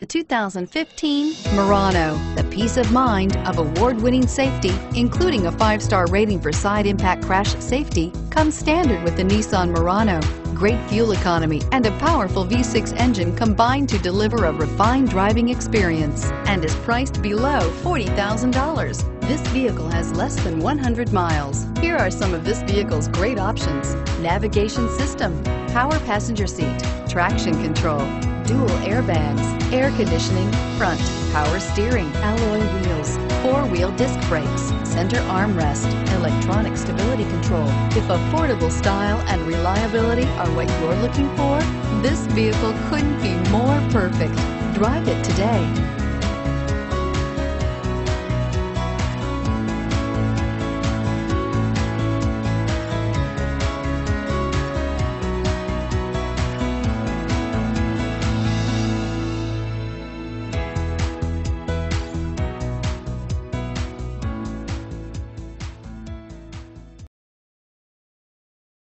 The 2015 Murano, the peace of mind of award-winning safety, including a 5-star rating for side impact crash safety, comes standard with the Nissan Murano. Great fuel economy and a powerful V6 engine combine to deliver a refined driving experience and is priced below $40,000. This vehicle has less than 100 miles. Here are some of this vehicle's great options: navigation system, power passenger seat, traction control, dual airbags, air conditioning, front, power steering, alloy wheels, 4-wheel disc brakes, center armrest, electronic stability control. If affordable style and reliability are what you're looking for, this vehicle couldn't be more perfect. Drive it today.